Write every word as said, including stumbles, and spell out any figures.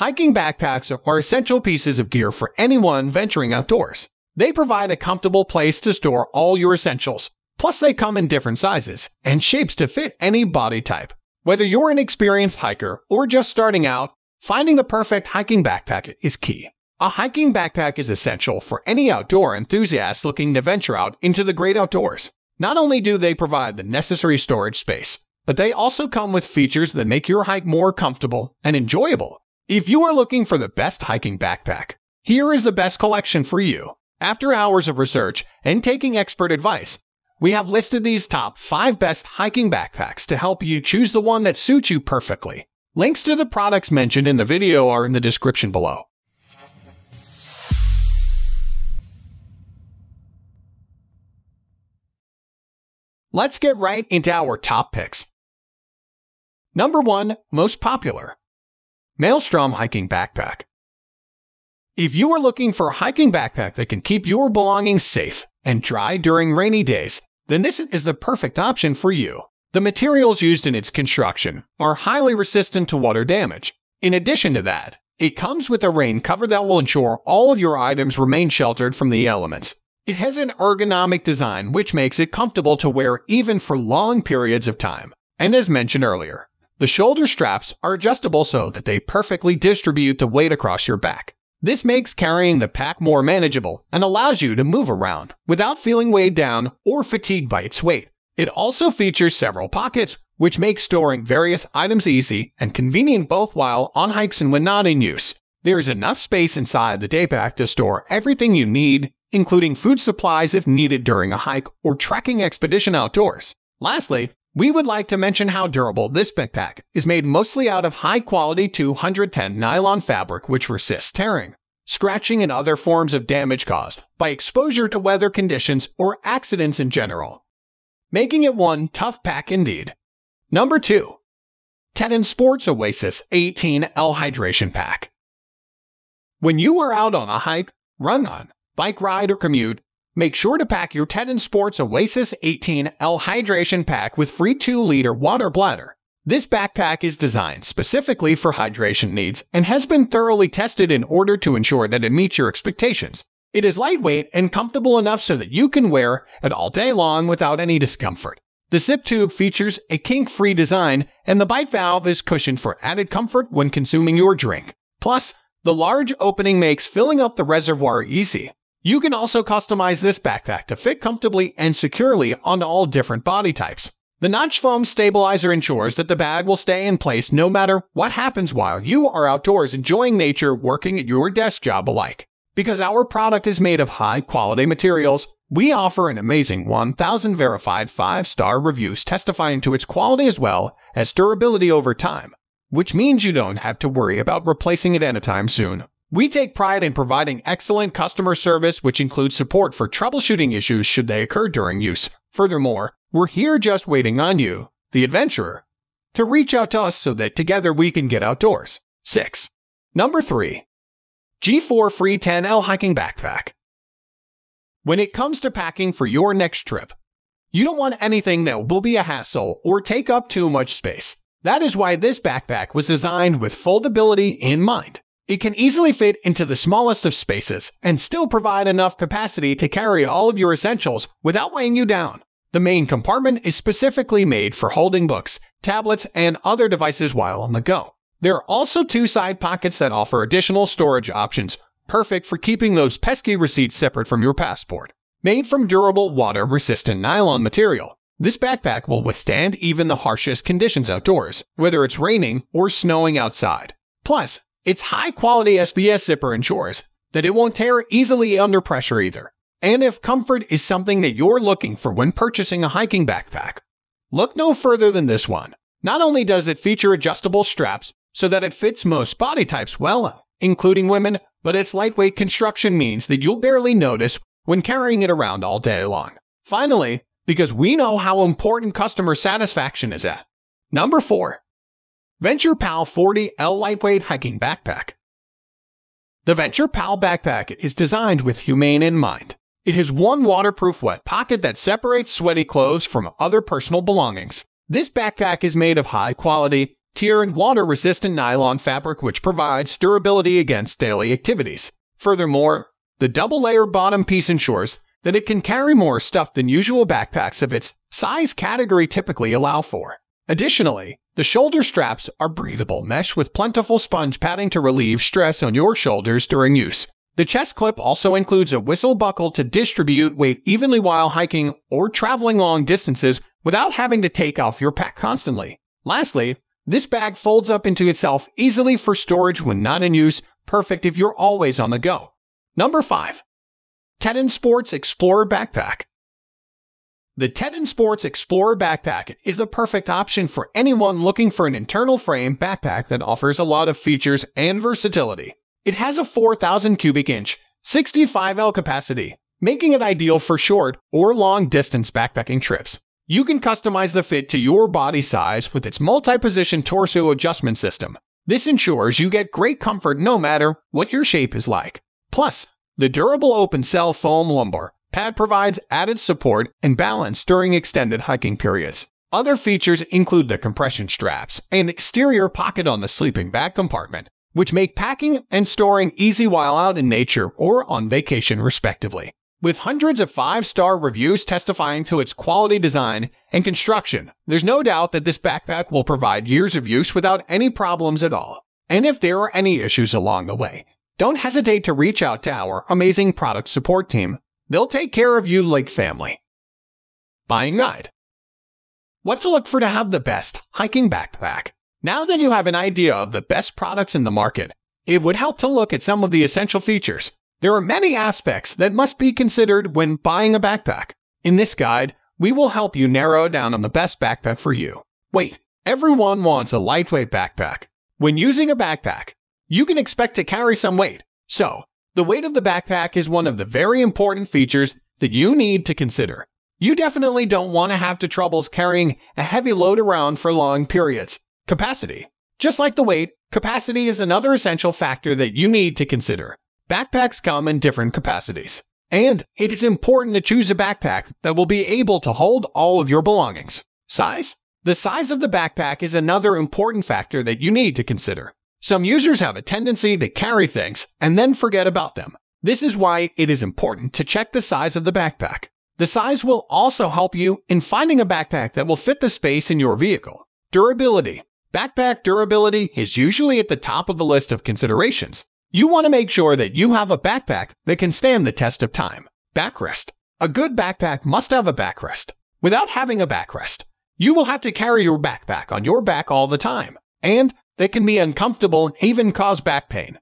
Hiking backpacks are essential pieces of gear for anyone venturing outdoors. They provide a comfortable place to store all your essentials. Plus, they come in different sizes and shapes to fit any body type. Whether you're an experienced hiker or just starting out, finding the perfect hiking backpack is key. A hiking backpack is essential for any outdoor enthusiast looking to venture out into the great outdoors. Not only do they provide the necessary storage space, but they also come with features that make your hike more comfortable and enjoyable. If you are looking for the best hiking backpack, here is the best collection for you. After hours of research and taking expert advice, we have listed these top five best hiking backpacks to help you choose the one that suits you perfectly. Links to the products mentioned in the video are in the description below. Let's get right into our top picks. Number one. Most popular. Maelstrom hiking backpack. If you are looking for a hiking backpack that can keep your belongings safe and dry during rainy days, then this is the perfect option for you. The materials used in its construction are highly resistant to water damage. In addition to that, it comes with a rain cover that will ensure all of your items remain sheltered from the elements. It has an ergonomic design which makes it comfortable to wear even for long periods of time. And as mentioned earlier, the shoulder straps are adjustable so that they perfectly distribute the weight across your back. This makes carrying the pack more manageable and allows you to move around without feeling weighed down or fatigued by its weight. It also features several pockets, which make storing various items easy and convenient both while on hikes and when not in use. There is enough space inside the daypack to store everything you need, including food supplies if needed during a hike or trekking expedition outdoors. Lastly, we would like to mention how durable this backpack is, made mostly out of high-quality two ten nylon fabric which resists tearing, scratching, and other forms of damage caused by exposure to weather conditions or accidents in general, making it one tough pack indeed. Number two. Teton Sports Oasis eighteen L Hydration Pack. When you are out on a hike, run on, bike ride, or commute, make sure to pack your Teton Sports Oasis eighteen L Hydration Pack with free two liter water bladder. This backpack is designed specifically for hydration needs and has been thoroughly tested in order to ensure that it meets your expectations. It is lightweight and comfortable enough so that you can wear it all day long without any discomfort. The zip tube features a kink-free design, and the bite valve is cushioned for added comfort when consuming your drink. Plus, the large opening makes filling up the reservoir easy. You can also customize this backpack to fit comfortably and securely onto all different body types. The notch foam stabilizer ensures that the bag will stay in place no matter what happens while you are outdoors enjoying nature, working at your desk job alike. Because our product is made of high-quality materials, we offer an amazing one thousand verified five star reviews testifying to its quality as well as durability over time, which means you don't have to worry about replacing it anytime soon. We take pride in providing excellent customer service, which includes support for troubleshooting issues should they occur during use. Furthermore, we're here just waiting on you, the adventurer, to reach out to us so that together we can get outdoors. six. Number three. G four Free ten L Hiking Backpack. When it comes to packing for your next trip, you don't want anything that will be a hassle or take up too much space. That is why this backpack was designed with foldability in mind. It can easily fit into the smallest of spaces and still provide enough capacity to carry all of your essentials without weighing you down. The main compartment is specifically made for holding books, tablets, and other devices while on the go. There are also two side pockets that offer additional storage options, perfect for keeping those pesky receipts separate from your passport. Made from durable, water-resistant nylon material, this backpack will withstand even the harshest conditions outdoors, whether it's raining or snowing outside. Plus, its high-quality S B S zipper ensures that it won't tear easily under pressure either. And if comfort is something that you're looking for when purchasing a hiking backpack, look no further than this one. Not only does it feature adjustable straps so that it fits most body types well, including women, but its lightweight construction means that you'll barely notice when carrying it around all day long. Finally, because we know how important customer satisfaction is at. Number four. Venture Pal forty L Lightweight Hiking Backpack. The Venture Pal backpack is designed with humane in mind. It has one waterproof wet pocket that separates sweaty clothes from other personal belongings. This backpack is made of high-quality, tear and water-resistant nylon fabric which provides durability against daily activities. Furthermore, the double-layer bottom piece ensures that it can carry more stuff than usual backpacks of its size category typically allow for. Additionally, the shoulder straps are breathable mesh with plentiful sponge padding to relieve stress on your shoulders during use. The chest clip also includes a whistle buckle to distribute weight evenly while hiking or traveling long distances without having to take off your pack constantly. Lastly, this bag folds up into itself easily for storage when not in use, perfect if you're always on the go. Number five. Teton Sports Explorer Backpack. The Teton Sports Explorer backpack is the perfect option for anyone looking for an internal frame backpack that offers a lot of features and versatility. It has a four thousand cubic inch, sixty-five L capacity, making it ideal for short or long distance backpacking trips. You can customize the fit to your body size with its multi-position torso adjustment system. This ensures you get great comfort no matter what your shape is like. Plus, the durable open-cell foam lumbar pad provides added support and balance during extended hiking periods. Other features include the compression straps and exterior pocket on the sleeping bag compartment, which make packing and storing easy while out in nature or on vacation respectively. With hundreds of five-star reviews testifying to its quality design and construction, there's no doubt that this backpack will provide years of use without any problems at all. And if there are any issues along the way, don't hesitate to reach out to our amazing product support team. They'll take care of you like family. Buying guide. What to look for to have the best hiking backpack. Now that you have an idea of the best products in the market, it would help to look at some of the essential features. There are many aspects that must be considered when buying a backpack. In this guide, we will help you narrow down on the best backpack for you. Wait, everyone wants a lightweight backpack. When using a backpack, you can expect to carry some weight, so the weight of the backpack is one of the very important features that you need to consider. You definitely don't want to have to troubles carrying a heavy load around for long periods. Capacity. Just like the weight, capacity is another essential factor that you need to consider. Backpacks come in different capacities, and it is important to choose a backpack that will be able to hold all of your belongings. Size. The size of the backpack is another important factor that you need to consider. Some users have a tendency to carry things and then forget about them. This is why it is important to check the size of the backpack. The size will also help you in finding a backpack that will fit the space in your vehicle. Durability. Backpack durability is usually at the top of the list of considerations. You want to make sure that you have a backpack that can stand the test of time. Backrest. A good backpack must have a backrest. Without having a backrest, you will have to carry your backpack on your back all the time, and they can be uncomfortable and even cause back pain.